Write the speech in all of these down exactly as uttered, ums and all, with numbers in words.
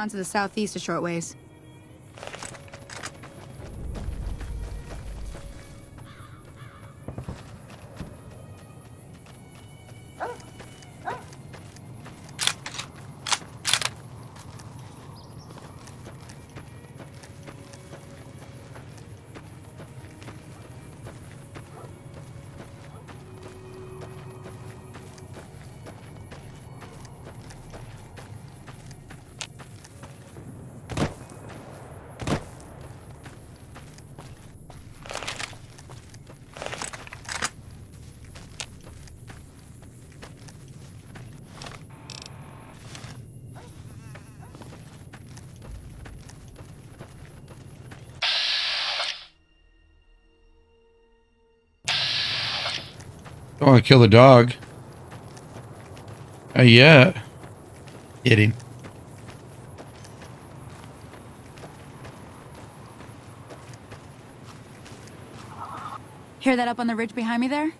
down to the southeast a short ways. Don't want to kill the dog. Not yet. Hit him. Hear that up on the ridge behind me there?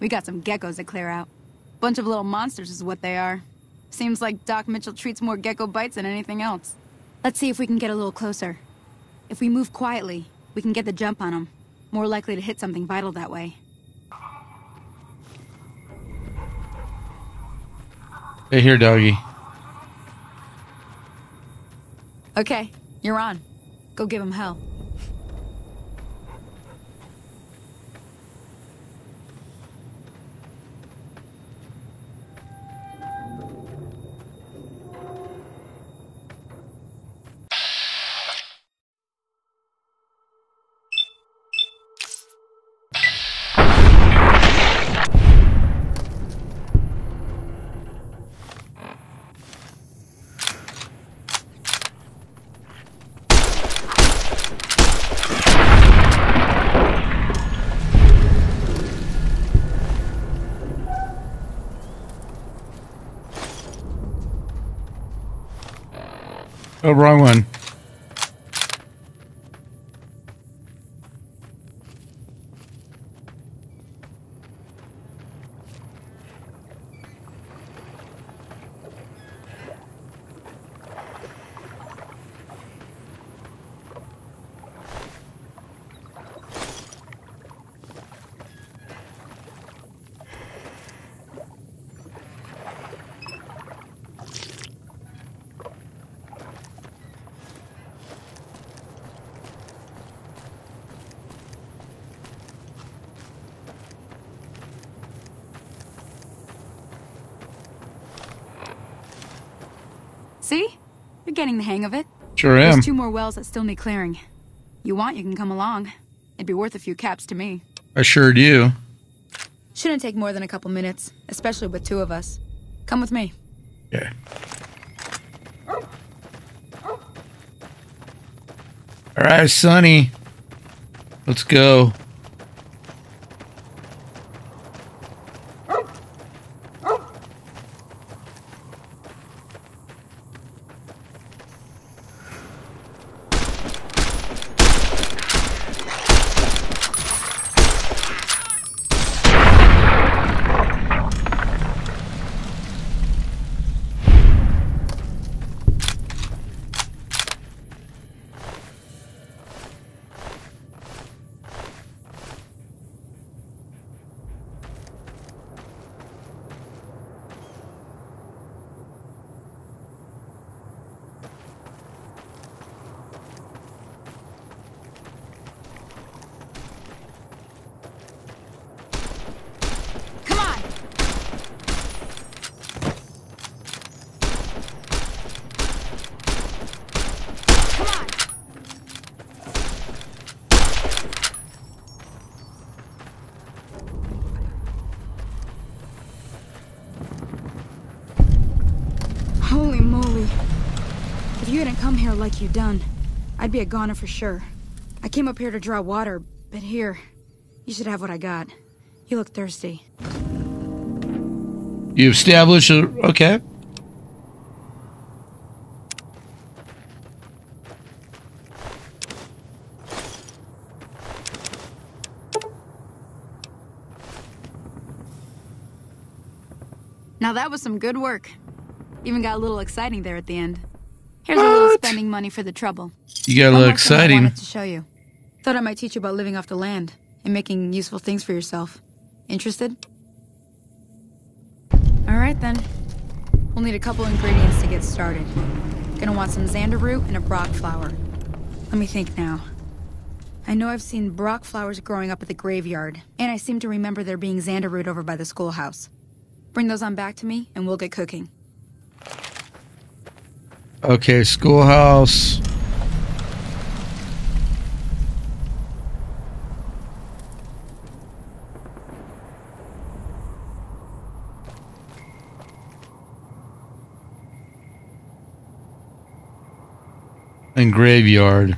We got some geckos to clear out. Bunch of little monsters is what they are. Seems like Doc Mitchell treats more gecko bites than anything else. Let's see if we can get a little closer. If we move quietly, we can get the jump on them. More likely to hit something vital that way. Stay here, doggy. Okay, you're on. Go give him hell. Oh, wrong one. See? You're getting the hang of it. Sure am. There's two more wells that still need clearing. You want, you can come along. It'd be worth a few caps to me. I sure do. Shouldn't take more than a couple minutes, especially with two of us. Come with me. Yeah. All right, Sonny. Let's go. Come here like you done. I'd be a goner for sure. I came up here to draw water, but here, you should have what I got. You look thirsty. You established a... okay. Now that was some good work. Even got a little exciting there at the end. Here's what? a little spending money for the trouble. You got a little exciting. I wanted to show you. Thought I might teach you about living off the land and making useful things for yourself. Interested? All right then. We'll need a couple ingredients to get started. Gonna want some Xander root and a Brock flower. Let me think now. I know I've seen Brock flowers growing up at the graveyard, and I seem to remember there being Xander root over by the schoolhouse. Bring those on back to me, and we'll get cooking. Okay, schoolhouse. And graveyard.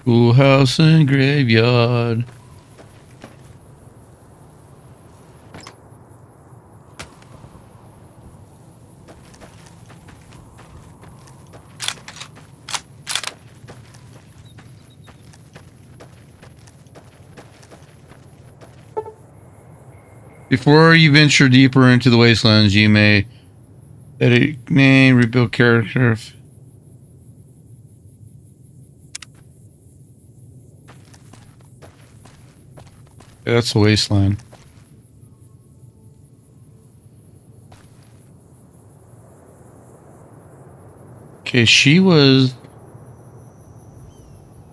Schoolhouse and graveyard. Before you venture deeper into the wastelands, you may that it may rebuild character. That's the wasteland. Okay, she was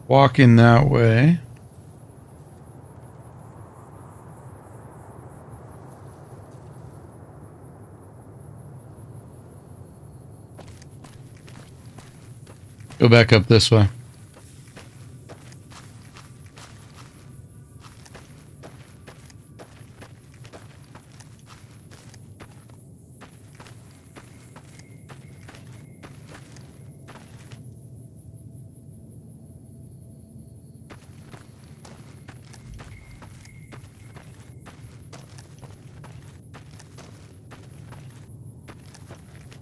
walking that way. Go back up this way.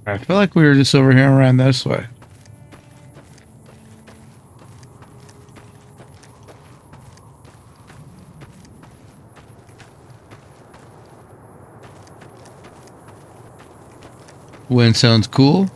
I feel like we were just over here and ran this way. Wind sounds cool.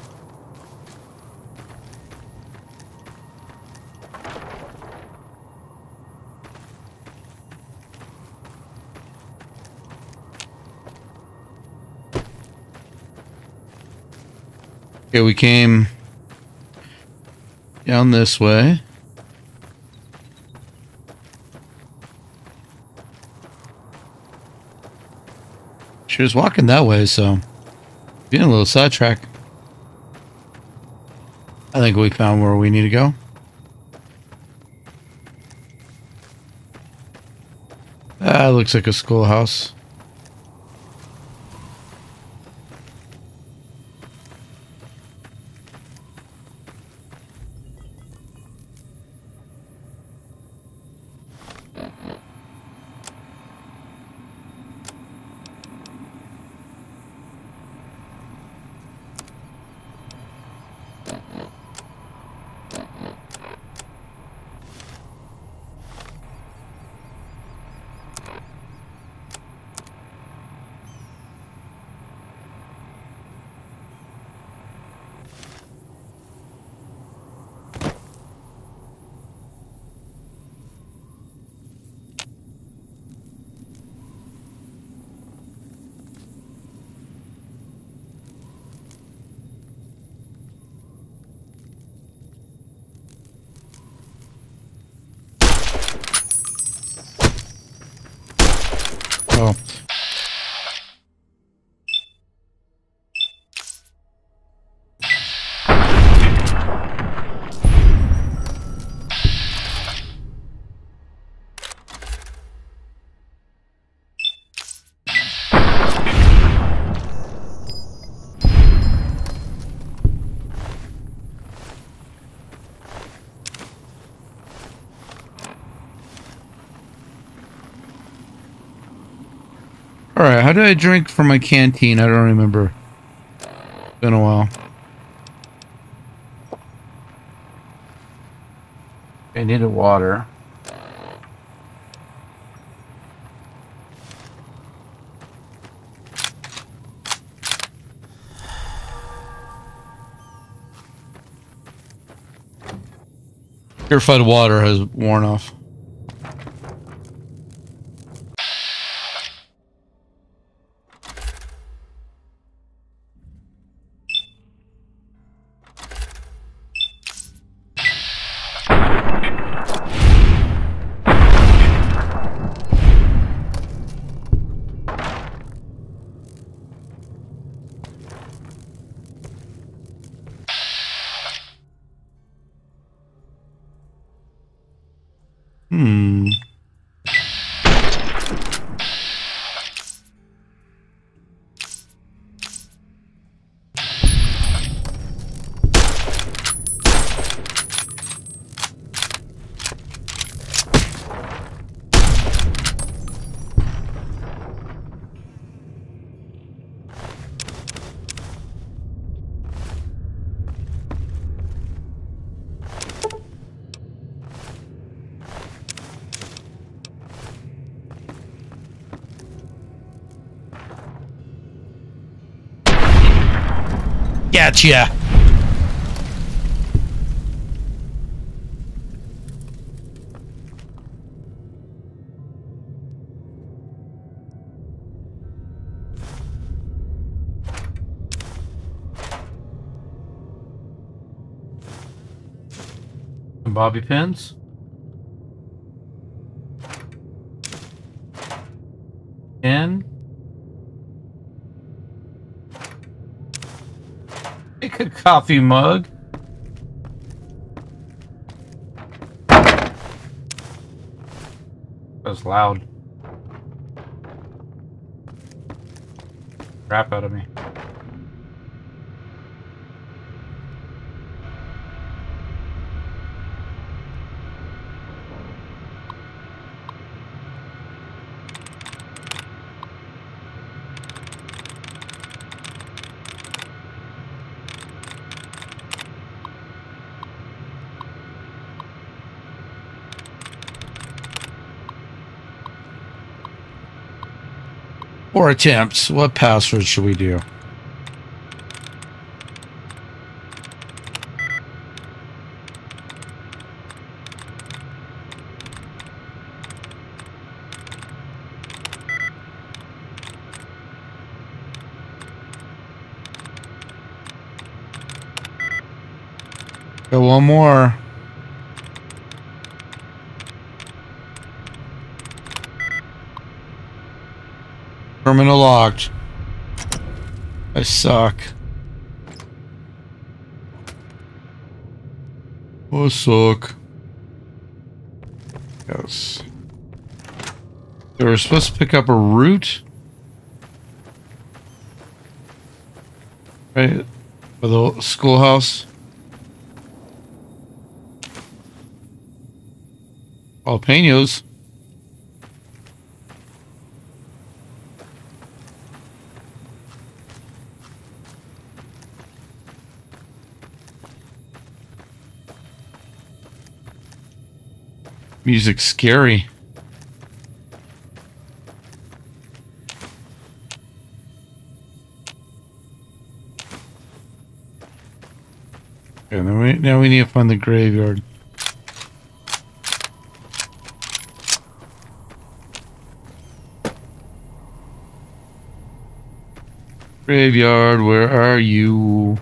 Okay, we came down this way. She was walking that way, so being a little sidetracked. I think we found where we need to go. That looks like a schoolhouse. Oh. Alright, how do I drink from my canteen? I don't remember. It's been a while. I needed water. Purified water has worn off. Yeah. And bobby pins. And a coffee mug. That's loud. Crap out of me. Four attempts. What password should we do? Got one more. Terminal locked. I suck. I suck. Yes. They were supposed to pick up a root. Right? For the schoolhouse. Jalapenos. Music's scary. Okay, now we, now we need to find the graveyard. Graveyard, where are you?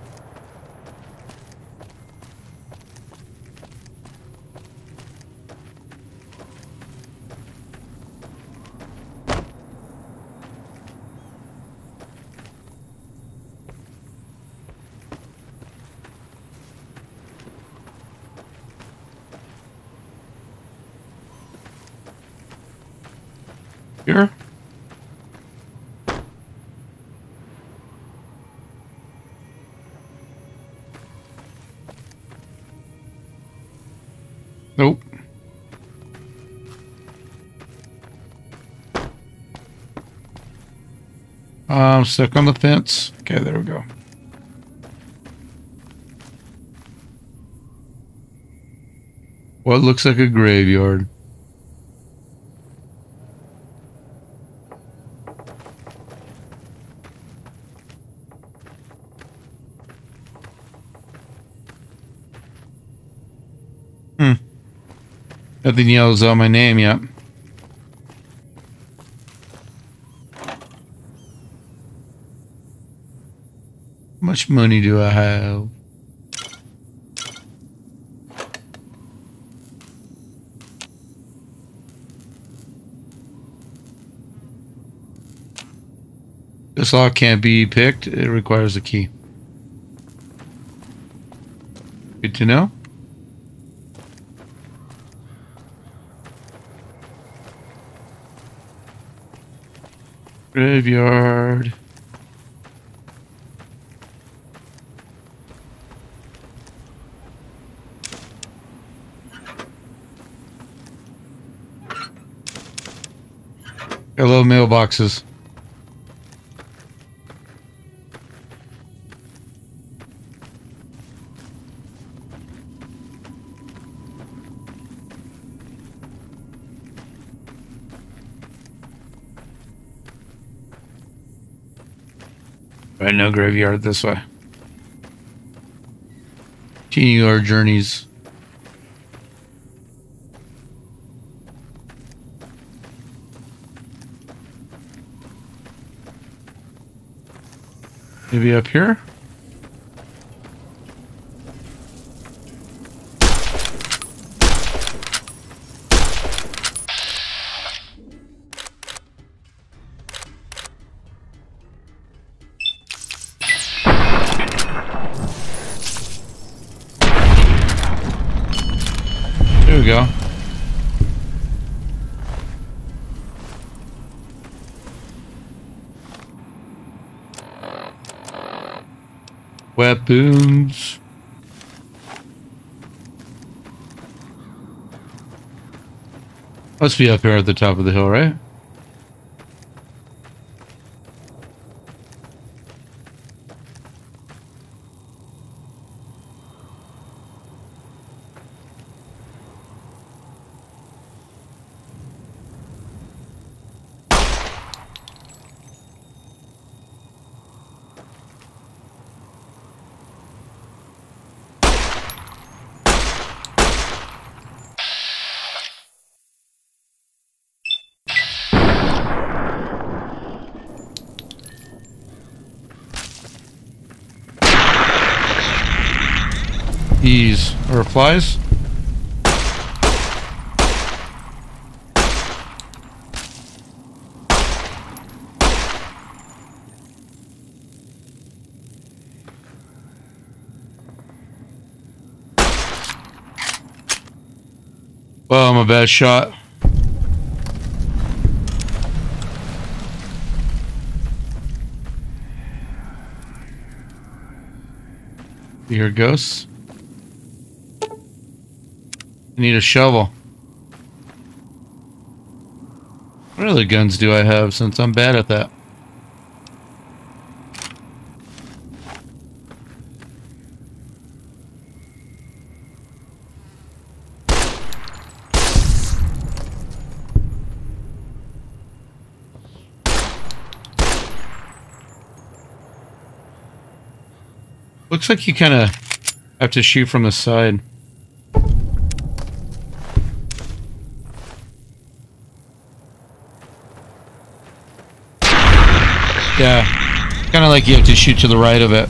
Here? Nope. I'm stuck on the fence. Okay, there we go. What looks like a graveyard. Hmm. Nothing yells out my name yet. How much money do I have? This lock can't be picked. It requires a key. Good to know. Graveyard. Hello, mailboxes. Right, no graveyard this way. Continue our journeys. Maybe up here? There we go. Weapons. Must be up here at the top of the hill, right? Bees or flies? Well, I'm a bad shot. You hear ghosts? I need a shovel. What other guns do I have since I'm bad at that? Looks like you kind of have to shoot from the side. Yeah, kind of like you have to shoot to the right of it.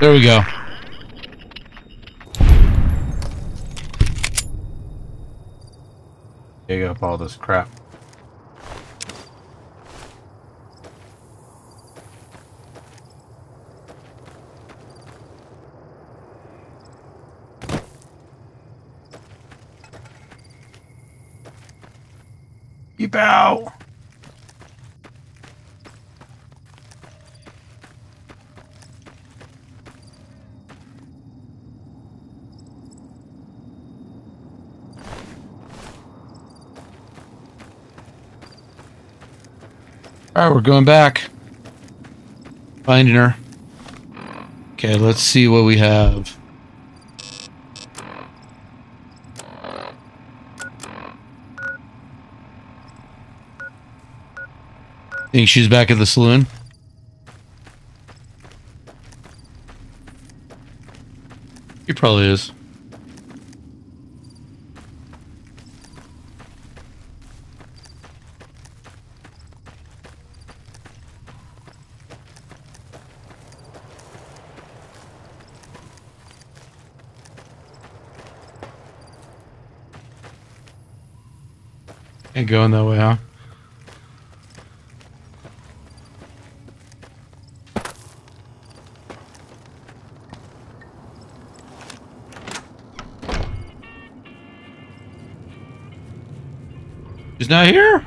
There we go. Dig up all this crap. Peep out. All right, we're going back. Finding her. Okay, let's see what we have. Think she's back at the saloon? She probably is. Ain't going that way, huh? She's not here?